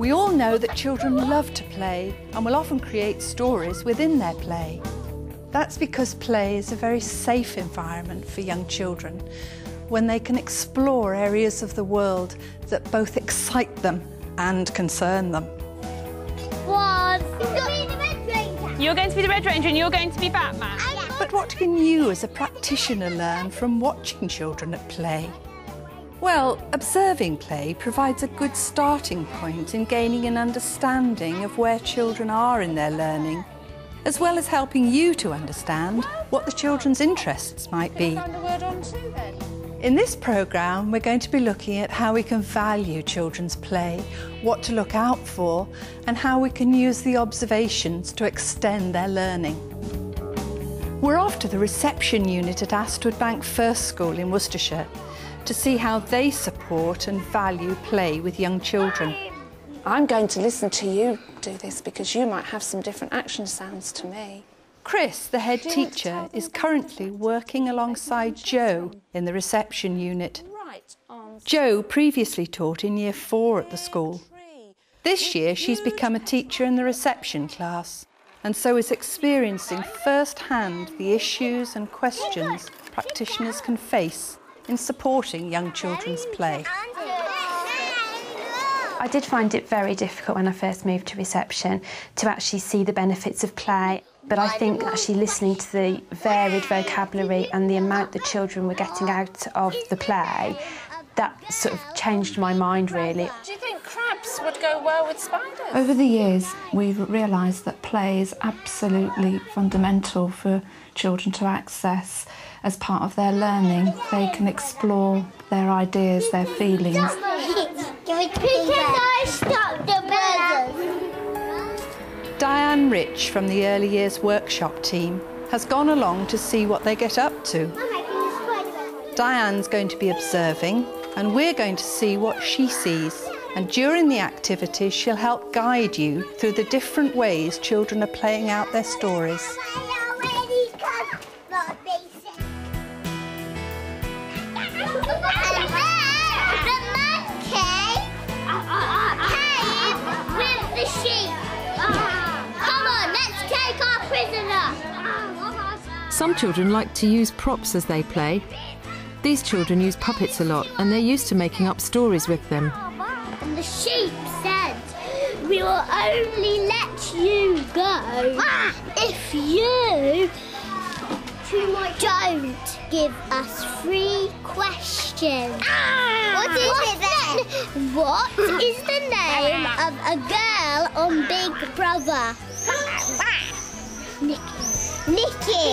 We all know that children love to play and will often create stories within their play. That's because play is a very safe environment for young children, when they can explore areas of the world that both excite them and concern them. You're going to be the Red Ranger and you're going to be Batman. But what can you as a practitioner learn from watching children at play? Well, observing play provides a good starting point in gaining an understanding of where children are in their learning, as well as helping you to understand what the children's interests might be. In this programme, we're going to be looking at how we can value children's play, what to look out for, and how we can use the observations to extend their learning. We're off to the reception unit at Astwood Bank First School in Worcestershire to see how they support and value play with young children. I'm going to listen to you do this because you might have some different action sounds to me. Chris, the head teacher, is currently working alongside Jo in the reception unit. Jo previously taught in Year 4 at the school. This year she's become a teacher in the reception class and so is experiencing firsthand the issues and questions practitioners can face in supporting young children's play. I did find it very difficult when I first moved to reception to actually see the benefits of play. But I think actually listening to the varied vocabulary and the amount the children were getting out of the play, that sort of changed my mind, really. Do you think crabs would go well with spiders? Over the years, we've realised that play is absolutely fundamental for children to access as part of their learning. They can explore their ideas, their feelings. Diane Rich from the Early Years Workshop team has gone along to see what they get up to. Diane's going to be observing and we're going to see what she sees, and during the activities she'll help guide you through the different ways children are playing out their stories. Some children like to use props as they play. These children use puppets a lot and they're used to making up stories with them. And the sheep said, "We will only let you go if you don't give us 3 questions." What is the name of a girl on Big Brother? Nikki.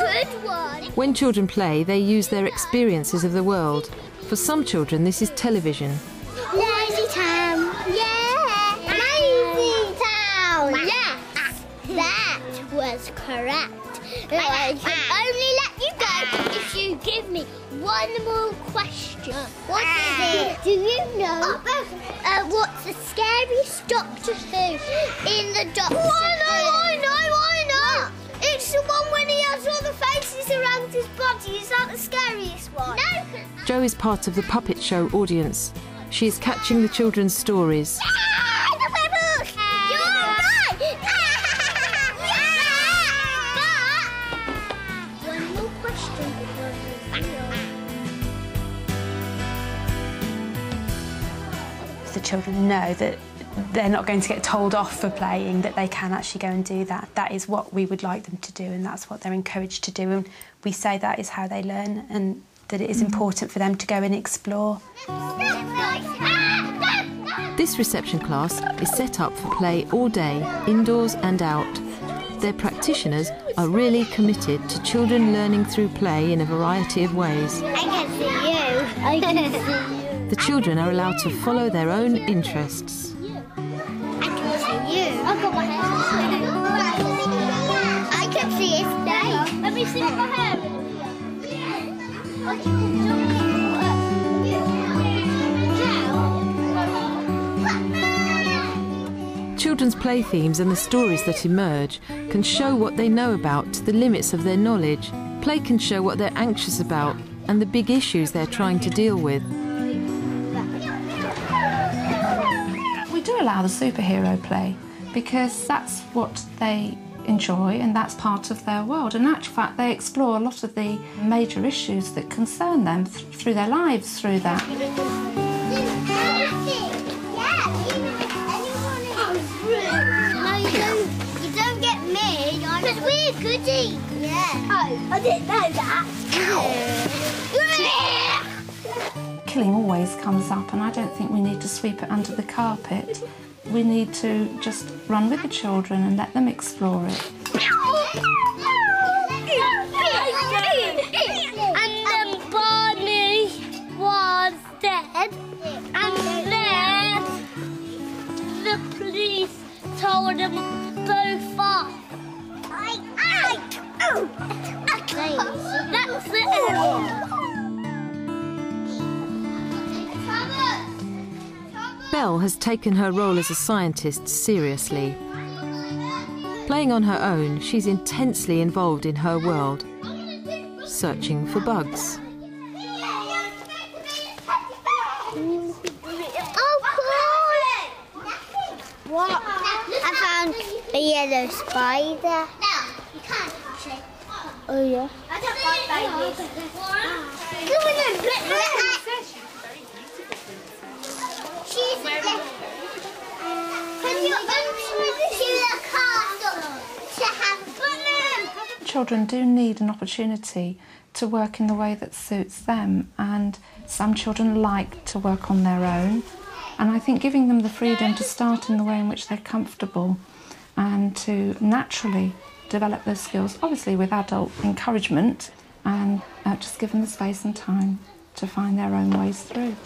Good one. When children play, they use their experiences of the world. For some children, this is television. Lazy Town. Yeah. Lazy Town. Yeah. That was correct. I can only let you go if you give me 1 more question. What is it? Do you know what's the scariest Doctor Who in the Doctor Who? I know. It's the one when he has all the faces around his body. Is that the scariest one? No. Jo is part of the puppet show audience. She is catching the children's stories. Yeah, the webhook. You're right. Yeah. Yeah. But 1 more question. The children know that they're not going to get told off for playing, that they can actually go and do that. That is what we would like them to do and that's what they're encouraged to do, and we say that is how they learn and that it is important for them to go and explore. This reception class is set up for play all day, indoors and out. Their practitioners are really committed to children learning through play in a variety of ways. I can see you. I can see you. The children are allowed to follow their own interests. I can see his face. Let me see my head. Children's play themes and the stories that emerge can show what they know about to the limits of their knowledge. Play can show what they're anxious about and the big issues they're trying to deal with. do allow the superhero play because that's what they enjoy and that's part of their world. In actual fact, they explore a lot of the major issues that concern them through their lives through that. No, you don't get me. Because we're goodies. Yeah. Oh, I didn't know that. Killing always comes up, and I don't think we need to sweep it under the carpet. We need to just run with the children and let them explore it. And then Barney was dead, and then the police told them both off. That's it. Belle has taken her role as a scientist seriously. Playing on her own, she's intensely involved in her world, searching for bugs. Oh, God! What? I found a yellow spider. No, you can't touch it. Oh, yeah. I don't like spiders. Come on, children do need an opportunity to work in the way that suits them, and some children like to work on their own, and I think giving them the freedom to start in the way in which they're comfortable and to naturally develop those skills, obviously with adult encouragement, and just give them the space and time to find their own ways through.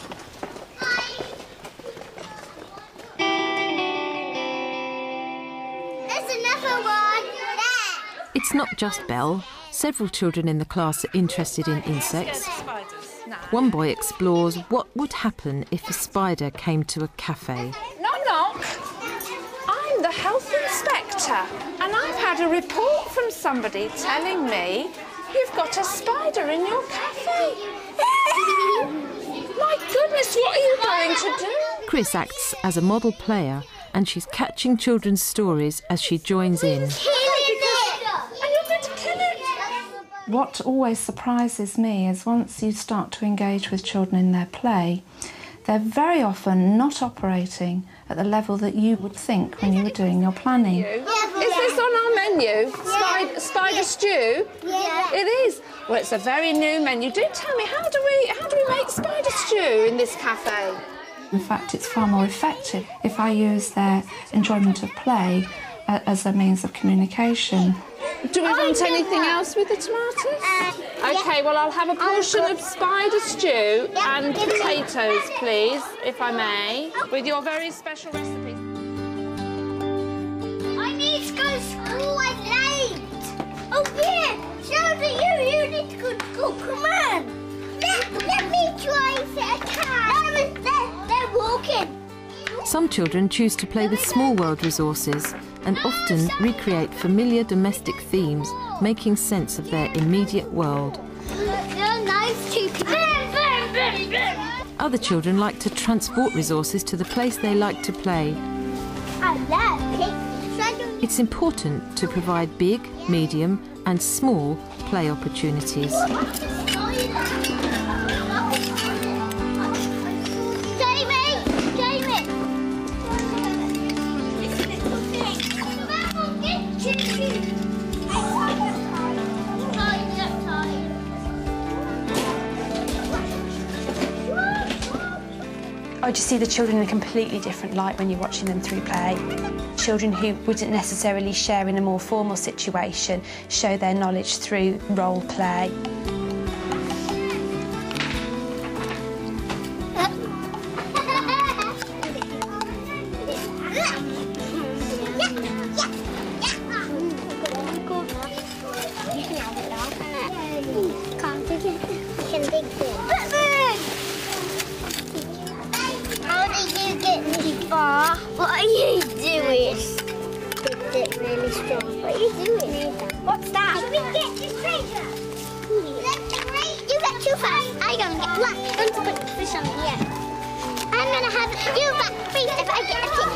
It's not just Belle. Several children in the class are interested in insects. One boy explores what would happen if a spider came to a cafe. Knock, knock. I'm the health inspector, and I've had a report from somebody telling me you've got a spider in your cafe. My goodness, what are you going to do? Chris acts as a model player, and she's catching children's stories as she joins in. What always surprises me is once you start to engage with children in their play, they're very often not operating at the level that you would think when you were doing your planning. Is this on our menu? Spider stew? Yeah. It is. Well, it's a very new menu. Do tell me, how do we make spider stew in this cafe? In fact, it's far more effective if I use their enjoyment of play as a means of communication. Do we want anything else with the tomatoes? OK, well, I'll have a portion of spider stew and potatoes, please, if I may, with your very special recipe. I need to go to school. I'm late. Oh, dear. So do you. You need to go to school. Come on. Let me drive a car. They're walking. Some children choose to play with small world resources and often recreate familiar domestic themes, making sense of their immediate world. Other children like to transport resources to the place they like to play. It's important to provide big, medium and small play opportunities. I just see the children in a completely different light when you're watching them through play. Children who wouldn't necessarily share in a more formal situation show their knowledge through role play. I'm gonna have you back, please, if I get a kick.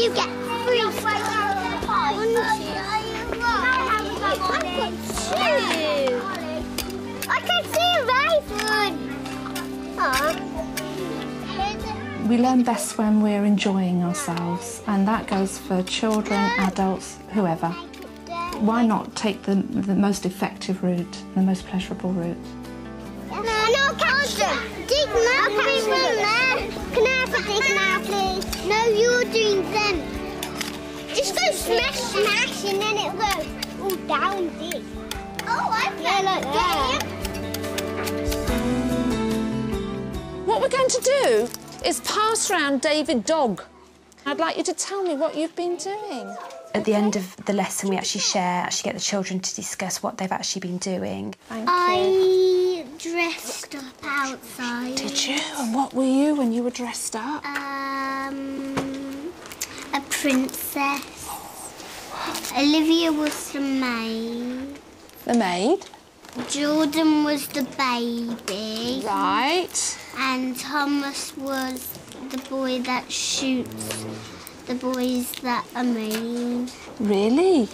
You get free stuff. I've got two. I can see a rifle. We learn best when we're enjoying ourselves, and that goes for children, adults, whoever. Why not take the most effective route, the most pleasurable route? No, no, catch them. Dig now, bring them there. Can I have a dig now, please? No, you're doing them. Just go smash, and then it goes all down dig. Oh, I feel like that. What we're going to do is pass round David Dog. I'd like you to tell me what you've been doing. At the end of the lesson, we actually get the children to discuss what they've actually been doing. Thank you. I dressed up outside. Did you? And what were you when you were dressed up? A princess. Oh, wow. Olivia was the maid. The maid? Jordan was the baby. Right. And Thomas was the boy that shoots the boys that are mean. Really?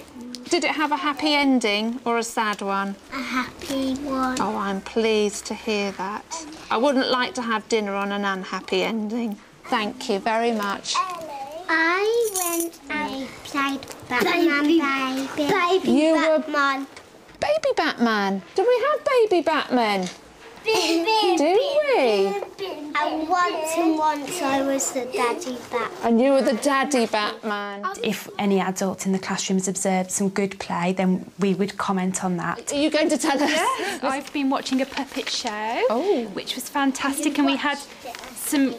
Did it have a happy ending or a sad one? A happy one. Oh, I'm pleased to hear that. I wouldn't like to have dinner on an unhappy ending. Thank you very much. I went and played Batman. Baby Batman. Baby Batman. Do we have Baby Batman? Do we? And once I was the Daddy Batman. And you were the Daddy Batman. If any adult in the classrooms observed some good play, then we would comment on that. Are you going to tell us? Yes. I've been watching a puppet show, which was fantastic, and we had some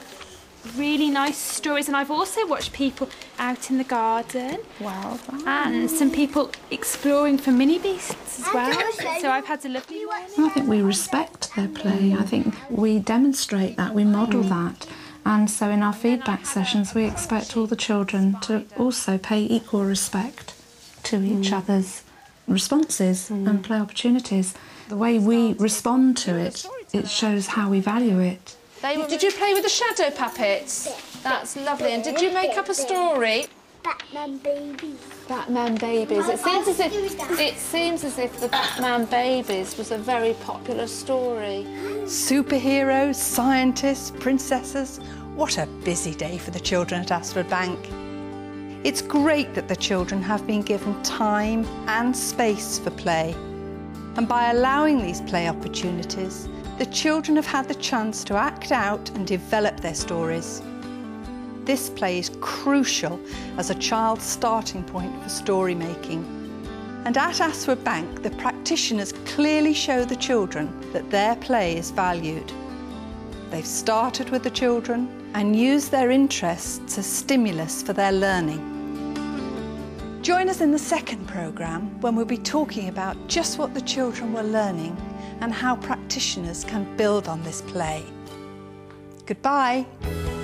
really nice stories, and I've also watched people out in the garden. Wow. And some people exploring for mini beasts as well. So I've had a lovely one. I think we respect their play. I think we demonstrate that, we model that. And so in our feedback sessions, we expect all the children to also pay equal respect to each other's responses and play opportunities. The way we respond to it, it shows how we value it. Did you play with the shadow puppets? That's lovely. And did you make up a story? Batman Babies. Batman Babies. It seems as if the Batman Babies was a very popular story. Superheroes, scientists, princesses. What a busy day for the children at Astwood Bank. It's great that the children have been given time and space for play. And by allowing these play opportunities, the children have had the chance to act out and develop their stories. This play is crucial as a child's starting point for story making. And at Astwood Bank, the practitioners clearly show the children that their play is valued. They've started with the children and used their interests as stimulus for their learning. Join us in the second programme when we'll be talking about just what the children were learning and how practitioners can build on this play. Goodbye.